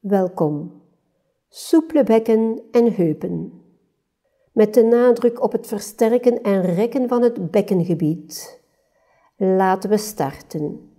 Welkom. Soepele bekken en heupen. Met de nadruk op het versterken en rekken van het bekkengebied. Laten we starten.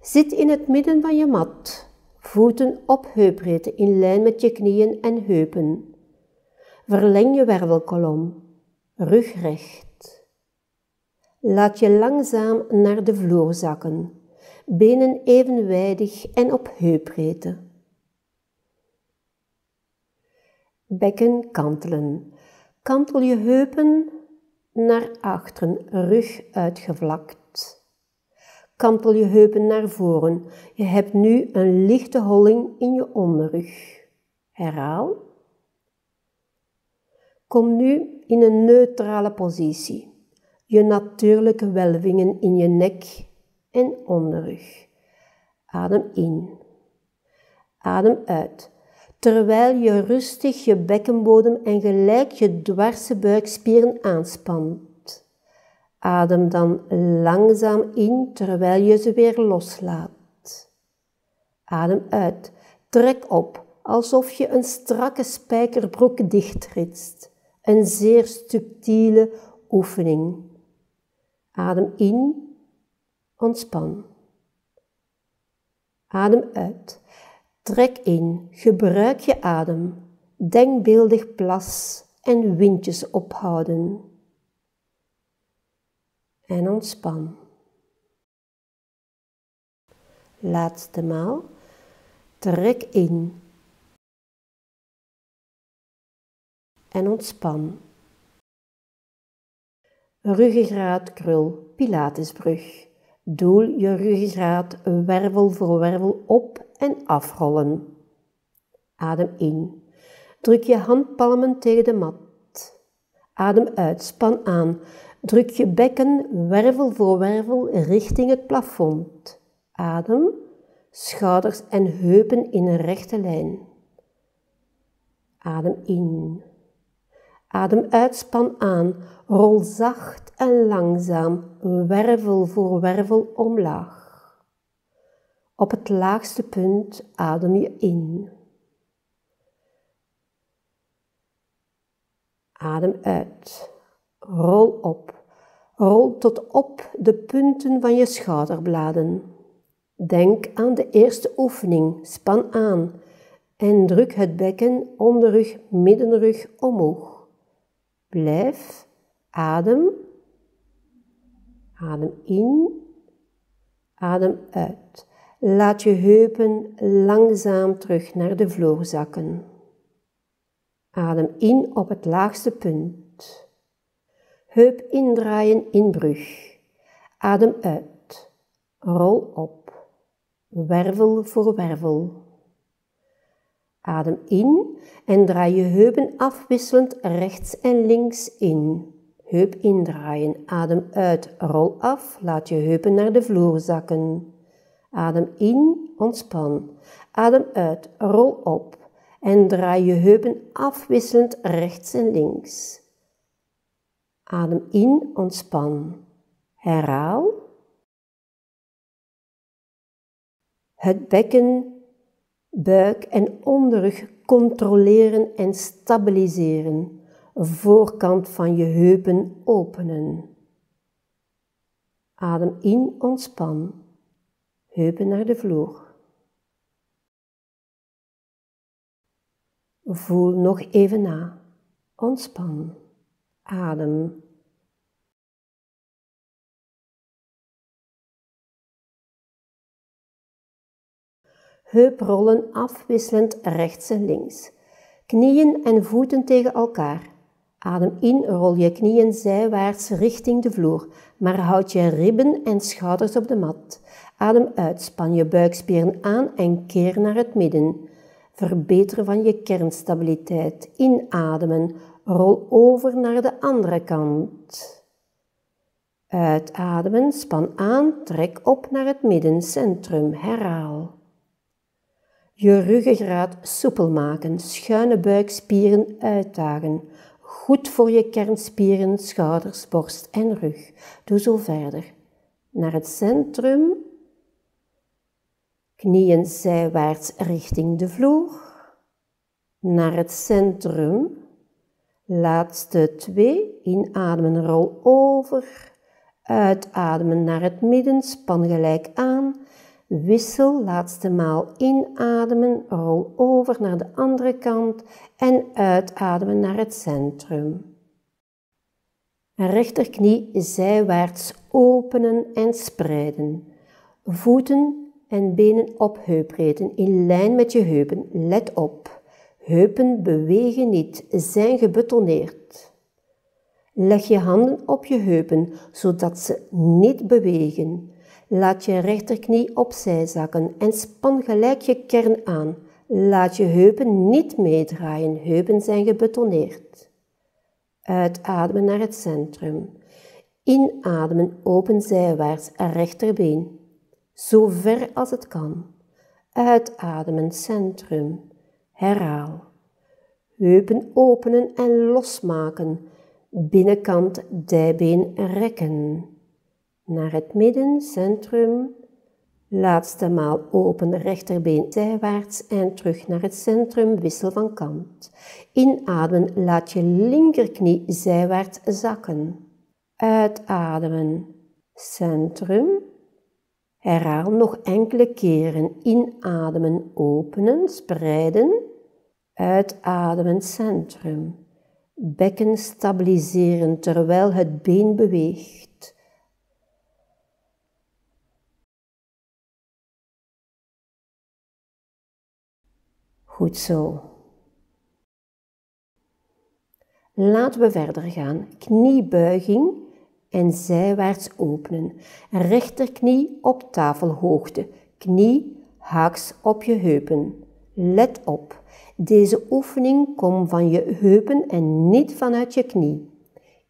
Zit in het midden van je mat. Voeten op heupbreedte in lijn met je knieën en heupen. Verleng je wervelkolom. Rug recht. Laat je langzaam naar de vloer zakken. Benen evenwijdig en op heupbreedte. Bekken kantelen. Kantel je heupen naar achteren, rug uitgevlakt. Kantel je heupen naar voren. Je hebt nu een lichte holling in je onderrug. Herhaal. Kom nu in een neutrale positie. Je natuurlijke welvingen in je nek en onderrug. Adem in. Adem uit. Terwijl je rustig je bekkenbodem en gelijk je dwarse buikspieren aanspant. Adem dan langzaam in terwijl je ze weer loslaat. Adem uit. Trek op, alsof je een strakke spijkerbroek dichtritst. Een zeer subtiele oefening. Adem in. Ontspan. Adem uit. Trek in. Gebruik je adem. Denkbeeldig plas en windjes ophouden. En ontspan. Laatste maal. Trek in. En ontspan. Ruggengraatkrul, Pilatesbrug. Doel je ruggengraat wervel voor wervel op en afrollen. Adem in. Druk je handpalmen tegen de mat. Adem uit. Span aan. Druk je bekken wervel voor wervel richting het plafond. Adem. Schouders en heupen in een rechte lijn. Adem in. Adem uit, span aan, rol zacht en langzaam, wervel voor wervel omlaag. Op het laagste punt adem je in. Adem uit, rol op, rol tot op de punten van je schouderbladen. Denk aan de eerste oefening, span aan en druk het bekken, onderrug, middenrug omhoog. Blijf, adem, adem in, adem uit. Laat je heupen langzaam terug naar de vloer zakken. Adem in op het laagste punt. Heup indraaien in brug. Adem uit, rol op, wervel voor wervel. Adem in en draai je heupen afwisselend rechts en links in. Heup indraaien, adem uit, rol af, laat je heupen naar de vloer zakken. Adem in, ontspan. Adem uit, rol op en draai je heupen afwisselend rechts en links. Adem in, ontspan. Herhaal. Het bekken, buik en onderrug controleren en stabiliseren. Voorkant van je heupen openen. Adem in, ontspan. Heupen naar de vloer. Voel nog even na. Ontspan. Adem. Heuprollen afwisselend rechts en links. Knieën en voeten tegen elkaar. Adem in, rol je knieën zijwaarts richting de vloer, maar houd je ribben en schouders op de mat. Adem uit, span je buikspieren aan en keer naar het midden. Verbeteren van je kernstabiliteit. Inademen, rol over naar de andere kant. Uitademen, span aan, trek op naar het middencentrum. Herhaal. Je ruggengraat soepel maken, schuine buikspieren uitdagen. Goed voor je kernspieren, schouders, borst en rug. Doe zo verder. Naar het centrum. Knieën zijwaarts richting de vloer. Naar het centrum. Laatste twee. Inademen, rol over. Uitademen naar het midden. Span gelijk aan. Wissel, laatste maal inademen, rol over naar de andere kant en uitademen naar het centrum. Rechterknie zijwaarts openen en spreiden. Voeten en benen op heupbreedte in lijn met je heupen. Let op, heupen bewegen niet, zijn gebetoneerd. Leg je handen op je heupen, zodat ze niet bewegen. Laat je rechterknie opzij zakken en span gelijk je kern aan. Laat je heupen niet meedraaien, heupen zijn gebetoneerd. Uitademen naar het centrum. Inademen, open zijwaarts, rechterbeen. Zo ver als het kan. Uitademen, centrum. Herhaal. Heupen openen en losmaken. Binnenkant, dijbeen rekken. Naar het midden, centrum. Laatste maal open, rechterbeen zijwaarts en terug naar het centrum, wissel van kant. Inademen, laat je linkerknie zijwaarts zakken. Uitademen, centrum. Herhaal nog enkele keren. Inademen, openen, spreiden. Uitademen, centrum. Bekken stabiliseren terwijl het been beweegt. Goed zo. Laten we verder gaan. Kniebuiging en zijwaarts openen. Rechterknie op tafelhoogte. Knie haaks op je heupen. Let op. Deze oefening komt van je heupen en niet vanuit je knie.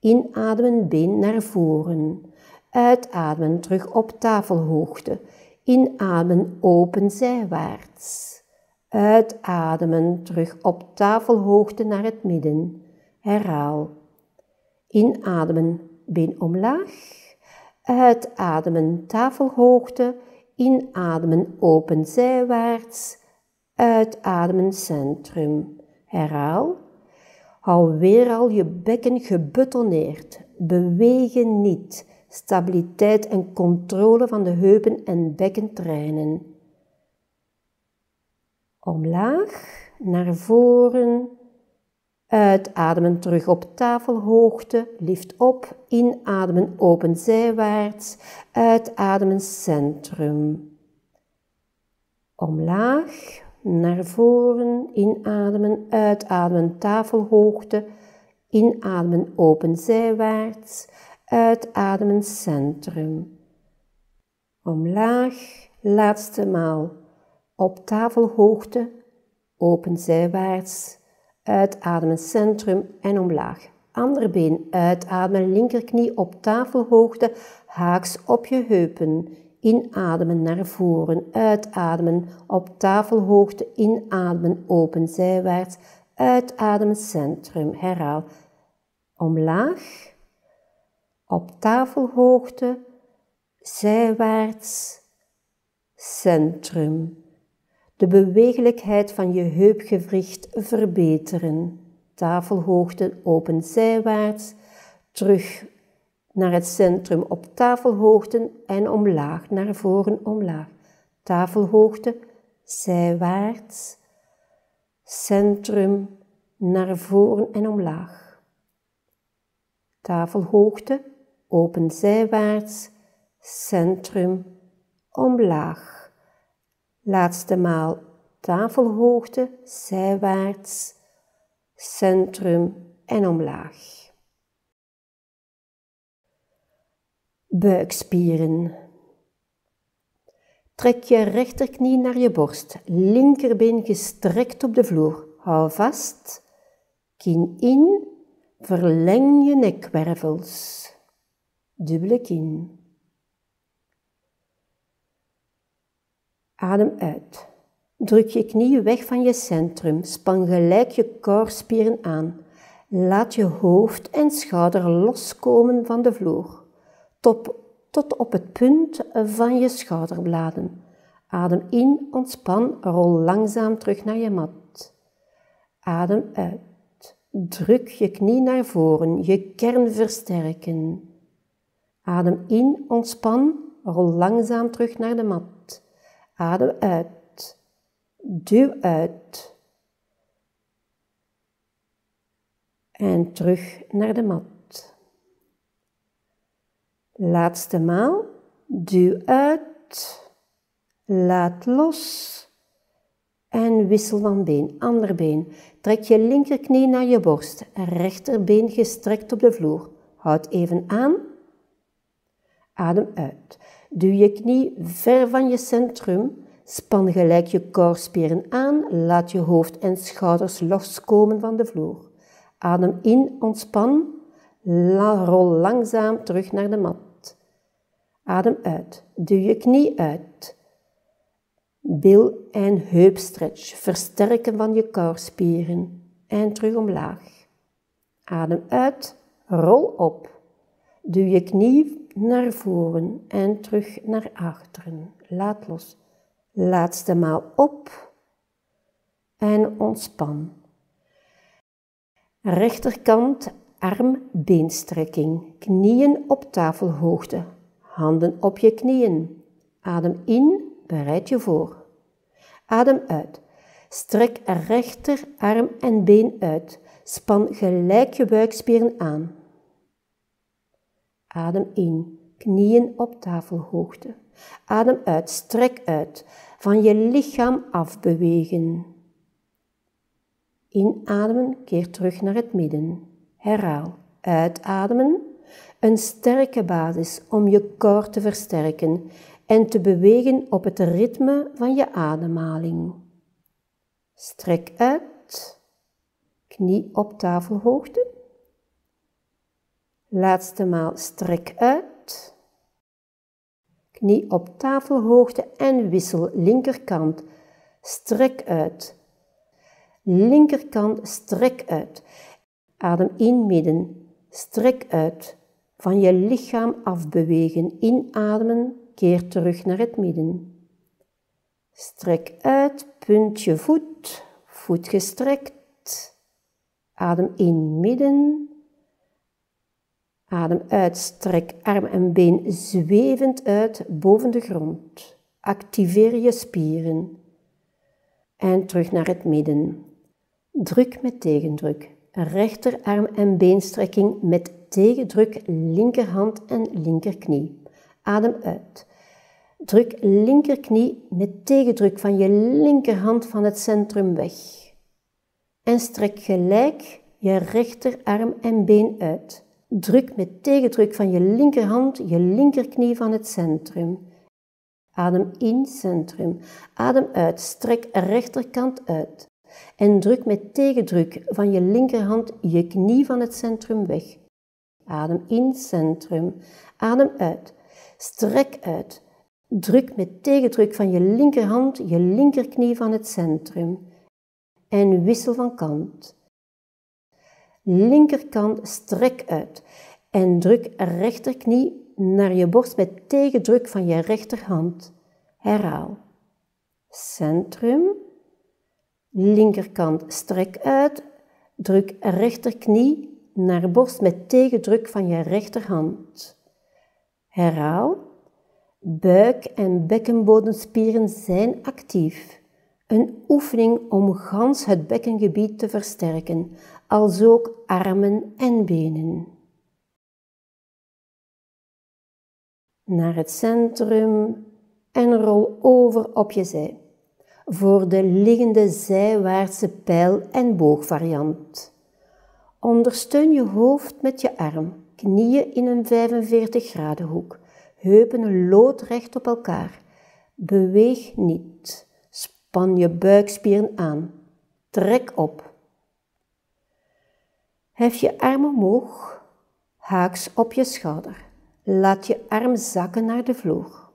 Inademen, been naar voren. Uitademen, terug op tafelhoogte. Inademen, open zijwaarts. Uitademen, terug op tafelhoogte naar het midden. Herhaal. Inademen, been omlaag. Uitademen, tafelhoogte. Inademen, open zijwaarts. Uitademen, centrum. Herhaal. Hou weer al je bekken gebuttoneerd. Bewegen niet. Stabiliteit en controle van de heupen en bekken trainen. Omlaag, naar voren, uitademen, terug op tafelhoogte, lift op, inademen, open zijwaarts, uitademen, centrum. Omlaag, naar voren, inademen, uitademen, tafelhoogte, inademen, open zijwaarts, uitademen, centrum. Omlaag, laatste maal. Op tafelhoogte, open zijwaarts, uitademen centrum en omlaag. Ander been, uitademen linkerknie op tafelhoogte, haaks op je heupen. Inademen naar voren, uitademen op tafelhoogte, inademen open zijwaarts, uitademen centrum. Herhaal. Omlaag, op tafelhoogte, zijwaarts, centrum. De bewegelijkheid van je heupgewricht verbeteren. Tafelhoogte open zijwaarts, terug naar het centrum op tafelhoogte en omlaag, naar voren omlaag. Tafelhoogte, zijwaarts, centrum, naar voren en omlaag. Tafelhoogte, open zijwaarts, centrum, omlaag. Laatste maal tafelhoogte, zijwaarts, centrum en omlaag. Buikspieren. Trek je rechterknie naar je borst, linkerbeen gestrekt op de vloer. Hou vast, kin in, verleng je nekwervels. Dubbele kin. Adem uit. Druk je knieën weg van je centrum. Span gelijk je koorspieren aan. Laat je hoofd en schouder loskomen van de vloer. Tot op het punt van je schouderbladen. Adem in, ontspan, rol langzaam terug naar je mat. Adem uit. Druk je knie naar voren, je kern versterken. Adem in, ontspan, rol langzaam terug naar de mat. Adem uit. Duw uit. En terug naar de mat. Laatste maal. Duw uit. Laat los. En wissel van been. Ander been. Trek je linkerknie naar je borst. Rechterbeen gestrekt op de vloer. Houd even aan. Adem uit. Duw je knie ver van je centrum. Span gelijk je koorspieren aan. Laat je hoofd en schouders loskomen van de vloer. Adem in, ontspan. Rol langzaam terug naar de mat. Adem uit. Duw je knie uit. Bil- en heupstretch. Versterken van je koorspieren. En terug omlaag. Adem uit. Rol op. Duw je knie naar voren en terug naar achteren. Laat los. Laatste maal op. En ontspan. Rechterkant arm-beenstrekking. Knieën op tafelhoogte. Handen op je knieën. Adem in. Bereid je voor. Adem uit. Strek rechterarm en been uit. Span gelijk je buikspieren aan. Adem in. Knieën op tafelhoogte. Adem uit. Strek uit. Van je lichaam afbewegen. Inademen. Keer terug naar het midden. Herhaal. Uitademen. Een sterke basis om je koor te versterken en te bewegen op het ritme van je ademhaling. Strek uit. Knie op tafelhoogte. Laatste maal strek uit. Knie op tafelhoogte en wissel linkerkant. Strek uit. Linkerkant strek uit. Adem in midden. Strek uit. Van je lichaam afbewegen. Inademen. Keer terug naar het midden. Strek uit, punt je voet, voet gestrekt. Adem in, midden. Adem uit, strek arm en been zwevend uit boven de grond. Activeer je spieren. En terug naar het midden. Druk met tegendruk. Rechterarm en beenstrekking met tegendruk linkerhand en linkerknie. Adem uit. Druk linkerknie met tegendruk van je linkerhand van het centrum weg. En strek gelijk je rechterarm en been uit. Druk met tegendruk van je linkerhand je linkerknie van het centrum. Adem in, centrum. Adem uit. Strek rechterkant uit. En druk met tegendruk van je linkerhand je knie van het centrum weg. Adem in, centrum. Adem uit. Strek uit. Druk met tegendruk van je linkerhand je linkerknie van het centrum. En wissel van kant. Linkerkant strek uit. En druk rechterknie naar je borst met tegendruk van je rechterhand. Herhaal. Centrum. Linkerkant strek uit. Druk rechterknie naar borst met tegendruk van je rechterhand. Herhaal. Buik- en bekkenbodemspieren zijn actief. Een oefening om gans het bekkengebied te versterken, als ook armen en benen. Naar het centrum en rol over op je zij. Voor de liggende zijwaartse pijl- en boogvariant. Ondersteun je hoofd met je arm. Knieën in een 45 graden hoek. Heupen loodrecht op elkaar. Beweeg niet. Span je buikspieren aan. Trek op. Hef je arm omhoog. Haaks op je schouder. Laat je arm zakken naar de vloer.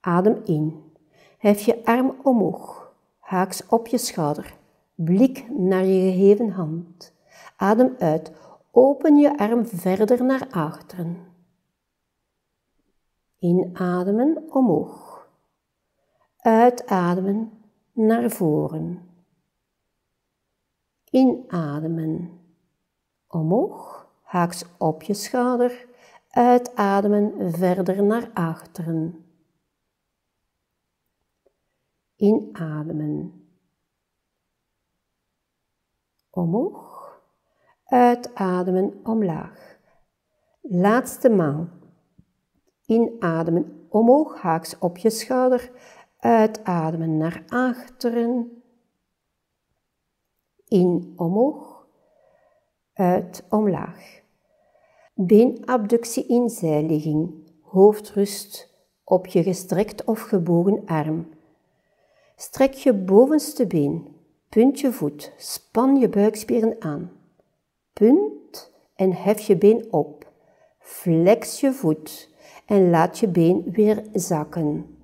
Adem in. Hef je arm omhoog. Haaks op je schouder. Blik naar je geheven hand. Adem uit. Open je arm verder naar achteren. Inademen omhoog. Uitademen naar voren. Inademen omhoog, haaks op je schouder. Uitademen verder naar achteren. Inademen omhoog, uitademen omlaag. Laatste maal. Inademen omhoog, haaks op je schouder. Uitademen naar achteren. In omhoog, uit omlaag. Beenabductie in zijligging. Hoofd rust op je gestrekt of gebogen arm. Strek je bovenste been. Punt je voet. Span je buikspieren aan. Punt en hef je been op. Flex je voet en laat je been weer zakken.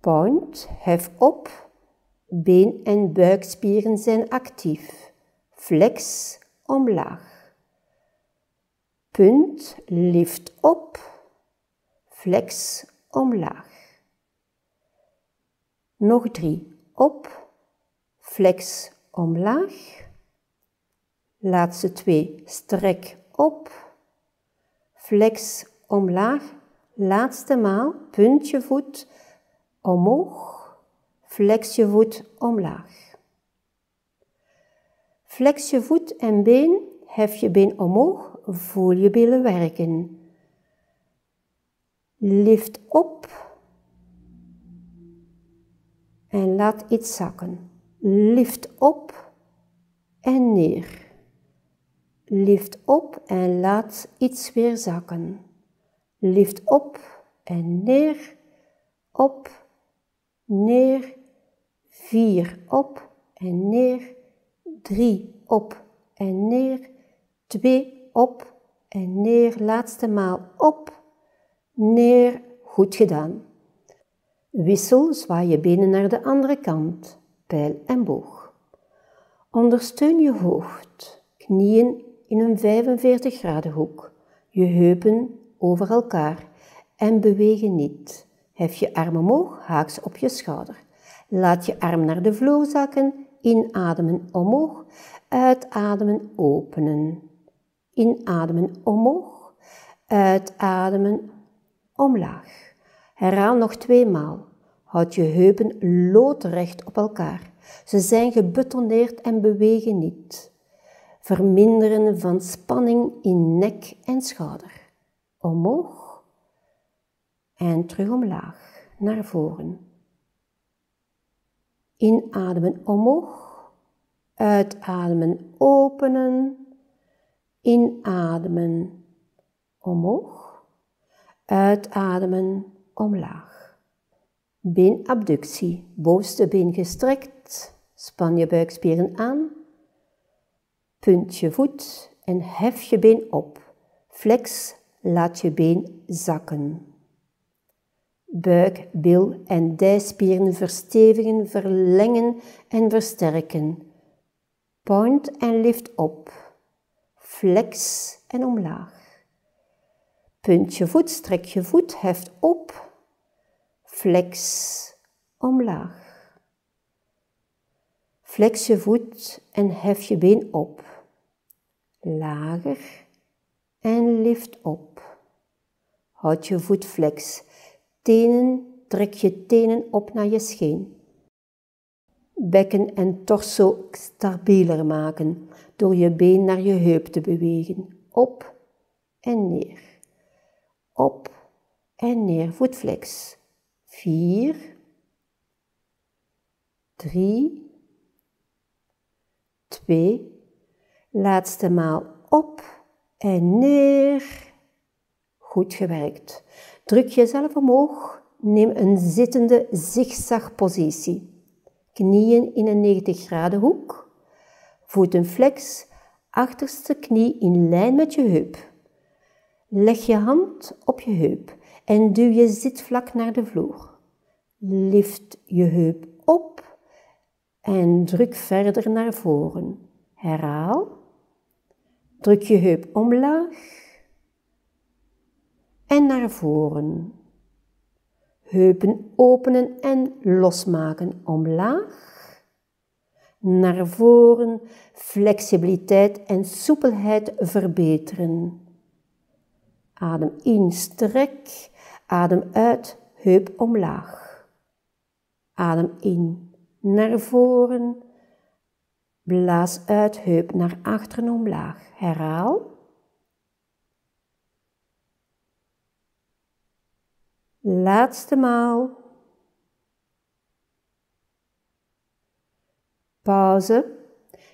Punt, hef op. Been- en buikspieren zijn actief. Flex omlaag. Punt, lift op. Flex omlaag. Nog 3. Op. Flex omlaag. Laatste 2. Strek op. Flex omlaag. Laatste maal. Punt je voet omhoog. Flex je voet omlaag. Flex je voet en been, hef je been omhoog, voel je billen werken. Lift op en laat iets zakken. Lift op en neer. Lift op en laat iets weer zakken. Lift op en neer, op, neer, 4 op en neer. 3 op en neer, 2 op en neer, laatste maal op, neer, goed gedaan. Wissel, zwaai je benen naar de andere kant, pijl en boog. Ondersteun je hoofd, knieën in een 45 graden hoek, je heupen over elkaar en bewegen niet. Hef je arm omhoog, haaks op je schouder. Laat je arm naar de vloer zakken. Inademen omhoog, uitademen openen. Inademen omhoog, uitademen omlaag. Herhaal nog 2 maal. Houd je heupen loodrecht op elkaar. Ze zijn gebetonneerd en bewegen niet. Verminderen van spanning in nek en schouder. Omhoog en terug omlaag, naar voren. Inademen omhoog, uitademen openen, inademen omhoog, uitademen omlaag. Beenabductie, bovenste been gestrekt, span je buikspieren aan, punt je voet en hef je been op, flex, laat je been zakken. Buik, bil en dijspieren verstevigen, verlengen en versterken. Point en lift op. Flex en omlaag. Punt je voet, strek je voet, heft op. Flex, omlaag. Flex je voet en hef je been op. Lager en lift op. Houd je voet flex. Tenen, trek je tenen op naar je scheen. Bekken en torso stabieler maken door je been naar je heup te bewegen. Op en neer. Op en neer. Voetflex. 4, 3, 2. Laatste maal op en neer. Goed gewerkt. Druk jezelf omhoog, neem een zittende zigzagpositie. Knieën in een 90 graden hoek, voeten flex, achterste knie in lijn met je heup. Leg je hand op je heup en duw je zitvlak naar de vloer. Lift je heup op en druk verder naar voren. Herhaal. Druk je heup omlaag en naar voren. Heupen openen en losmaken, omlaag. Naar voren, flexibiliteit en soepelheid verbeteren. Adem in, strek. Adem uit, heup omlaag. Adem in, naar voren. Blaas uit, heup naar achteren omlaag. Herhaal. Laatste maal. Pauze.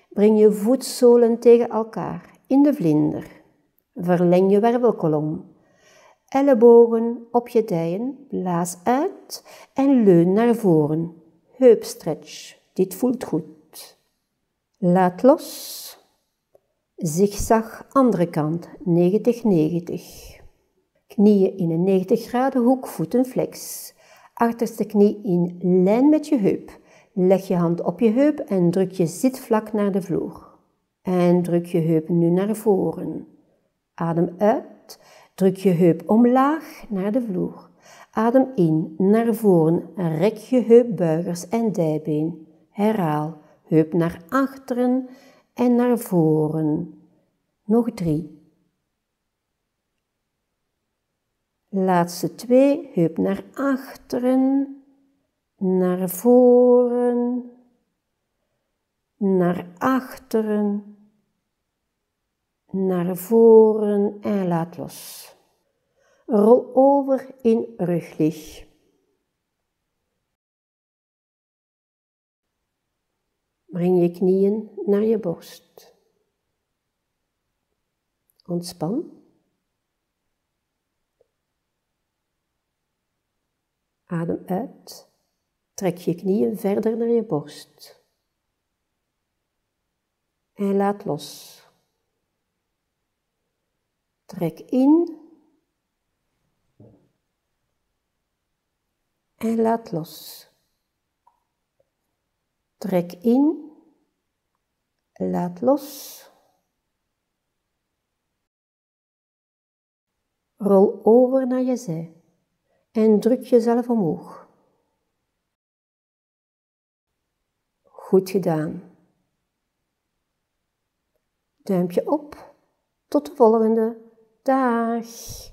Breng je voetzolen tegen elkaar in de vlinder. Verleng je wervelkolom. Ellebogen op je dijen. Blaas uit en leun naar voren. Heupstretch. Dit voelt goed. Laat los. Zigzag andere kant. 90-90. Knieën in een 90 graden hoek, voetenflex. Achterste knie in lijn met je heup. Leg je hand op je heup en druk je zitvlak naar de vloer. En druk je heup nu naar voren. Adem uit, druk je heup omlaag naar de vloer. Adem in, naar voren, rek je heupbuigers en dijbeen. Herhaal, heup naar achteren en naar voren. Nog 3. Laatste 2, heup naar achteren. Naar voren, naar achteren, naar voren en laat los. Rol over in ruglig. Breng je knieën naar je borst. Ontspan. Adem uit. Trek je knieën verder naar je borst. En laat los. Trek in. En laat los. Trek in. Laat los. Rol over naar je zij. En druk jezelf omhoog. Goed gedaan. Duimpje op. Tot de volgende. Dag.